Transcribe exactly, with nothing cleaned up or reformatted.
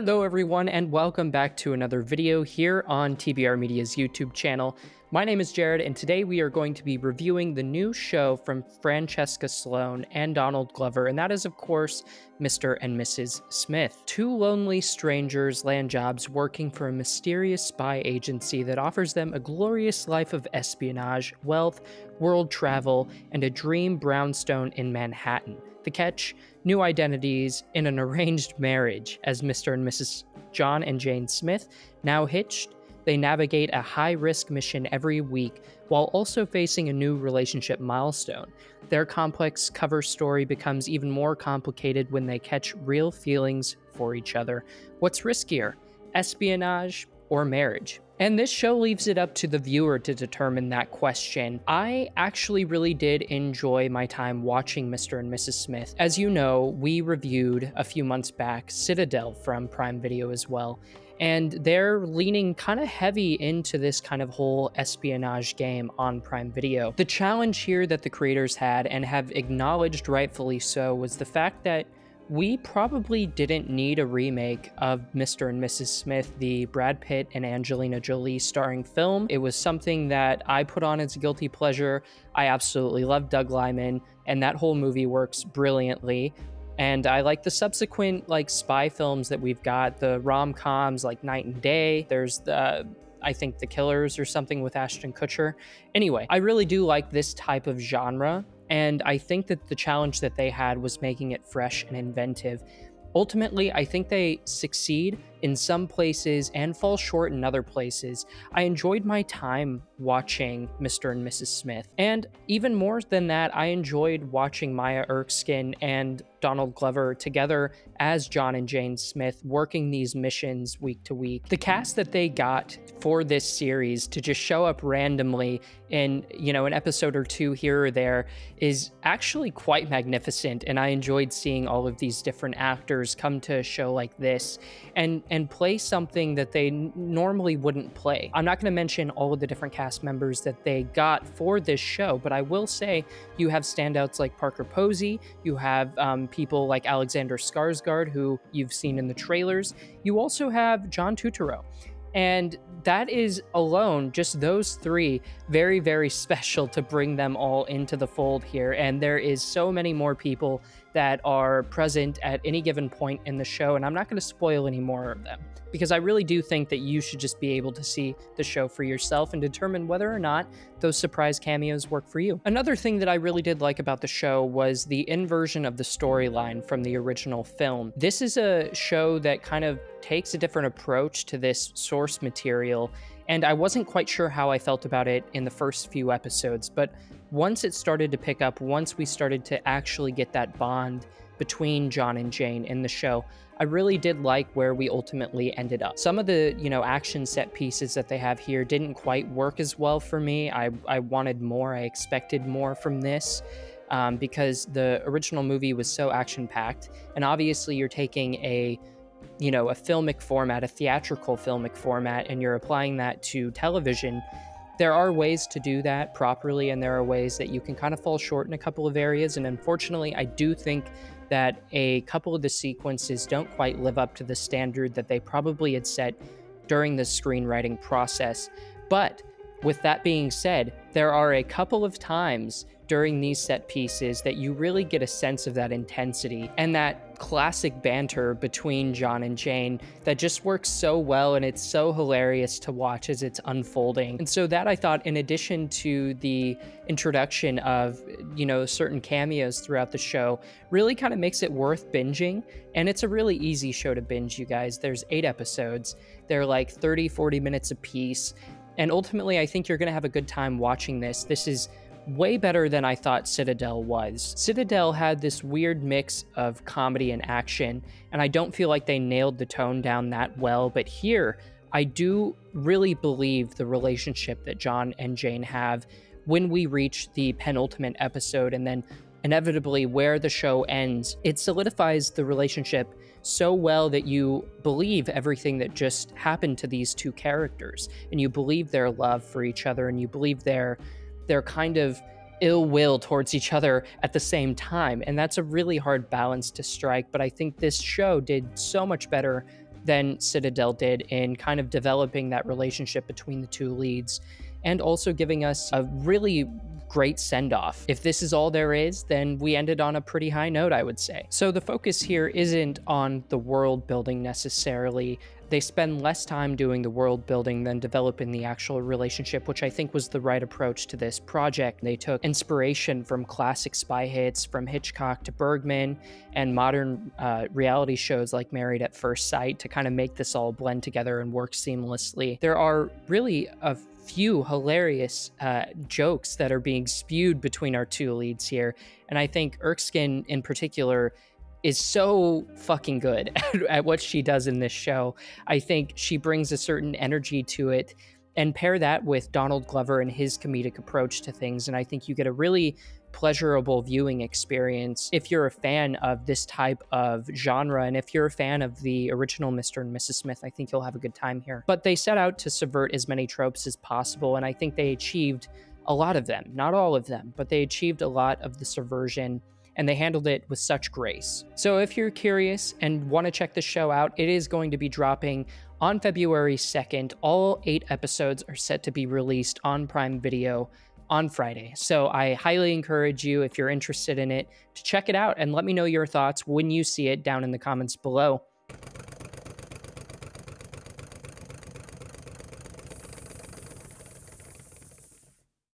Hello everyone, and welcome back to another video here on T B R Media's YouTube channel. My name is Jared, and today we are going to be reviewing the new show from Francesca Sloane and Donald Glover, and that is, of course, Mister and Missus Smith. Two lonely strangers land jobs working for a mysterious spy agency that offers them a glorious life of espionage, wealth, world travel, and a dream brownstone in Manhattan. The catch? New identities in an arranged marriage. As Mister and Missus John and Jane Smith, now hitched, they navigate a high-risk mission every week while also facing a new relationship milestone. Their complex cover story becomes even more complicated when they catch real feelings for each other. What's riskier, espionage or marriage? And this show leaves it up to the viewer to determine that question. I actually really did enjoy my time watching Mister and Missus Smith. As you know, we reviewed a few months back Citadel from Prime Video as well, and they're leaning kind of heavy into this kind of whole espionage game on Prime Video. The challenge here that the creators had, and have acknowledged rightfully so, was the fact that we probably didn't need a remake of Mister and Missus Smith, the Brad Pitt and Angelina Jolie starring film. It was something that I put on as a guilty pleasure. I absolutely love Doug Lyman, and that whole movie works brilliantly. And I like the subsequent like spy films that we've got, the rom-coms like Night and Day. There's the, I think, The Killers or something with Ashton Kutcher. Anyway, I really do like this type of genre. And I think that the challenge that they had was making it fresh and inventive. Ultimately, I think they succeed in some places and fall short in other places. I enjoyed my time watching Mister and Missus Smith. And even more than that, I enjoyed watching Maya Erskine and Donald Glover together as John and Jane Smith, working these missions week to week. The cast that they got for this series to just show up randomly in, you know, an episode or two here or there is actually quite magnificent. And I enjoyed seeing all of these different actors come to a show like this and and play something that they normally wouldn't play. I'm not going to mention all of the different cast members that they got for this show, but I will say you have standouts like Parker Posey, you have um, people like Alexander Skarsgård, who you've seen in the trailers. You also have John Turturro. And that is alone, just those three, very, very special to bring them all into the fold here. And there is so many more people that are present at any given point in the show, and I'm not going to spoil any more of them, because I really do think that you should just be able to see the show for yourself and determine whether or not those surprise cameos work for you. Another thing that I really did like about the show was the inversion of the storyline from the original film. This is a show that kind of takes a different approach to this source material, and I wasn't quite sure how I felt about it in the first few episodes, but once it started to pick up, once we started to actually get that bond between John and Jane in the show, I really did like where we ultimately ended up. Some of the, you know, action set pieces that they have here didn't quite work as well for me. I, I wanted more, I expected more from this um, because the original movie was so action-packed, and obviously you're taking a, you know, a filmic format, a theatrical filmic format, and you're applying that to television. There are ways to do that properly, and there are ways that you can kind of fall short in a couple of areas. And unfortunately, I do think that a couple of the sequences don't quite live up to the standard that they probably had set during the screenwriting process. But with that being said, there are a couple of times during these set pieces that you really get a sense of that intensity and that classic banter between John and Jane that just works so well, and it's so hilarious to watch as it's unfolding. And so that, I thought, in addition to the introduction of, you know, certain cameos throughout the show, really kind of makes it worth binging. And it's a really easy show to binge, you guys. There's eight episodes. They're like thirty, forty minutes a piece. And ultimately, I think you're going to have a good time watching this. This is way better than I thought Citadel was. Citadel had this weird mix of comedy and action, and I don't feel like they nailed the tone down that well, but here, I do really believe the relationship that John and Jane have when we reach the penultimate episode, and then inevitably where the show ends. It solidifies the relationship so well that you believe everything that just happened to these two characters, and you believe their love for each other, and you believe their their kind of ill will towards each other at the same time. And that's a really hard balance to strike, but I think this show did so much better than Citadel did in kind of developing that relationship between the two leads and also giving us a really great send-off. If this is all there is, then we ended on a pretty high note, I would say. So the focus here isn't on the world building necessarily. They spend less time doing the world building than developing the actual relationship, which I think was the right approach to this project. They took inspiration from classic spy hits, from Hitchcock to Bergman, and modern uh, reality shows like Married at First Sight to kind of make this all blend together and work seamlessly. There are really a few hilarious uh, jokes that are being spewed between our two leads here, and I think Erskine in particular is so fucking good at, at what she does in this show. I think she brings a certain energy to it, and pair that with Donald Glover and his comedic approach to things, and I think you get a really pleasurable viewing experience if you're a fan of this type of genre, and if you're a fan of the original Mister and Missus Smith, I think you'll have a good time here. But they set out to subvert as many tropes as possible, and I think they achieved a lot of them. Not all of them, but they achieved a lot of the subversion, and they handled it with such grace. So if you're curious and want to check the show out, it is going to be dropping on February second. All eight episodes are set to be released on Prime Video on Friday. So I highly encourage you, if you're interested in it, to check it out and let me know your thoughts when you see it down in the comments below.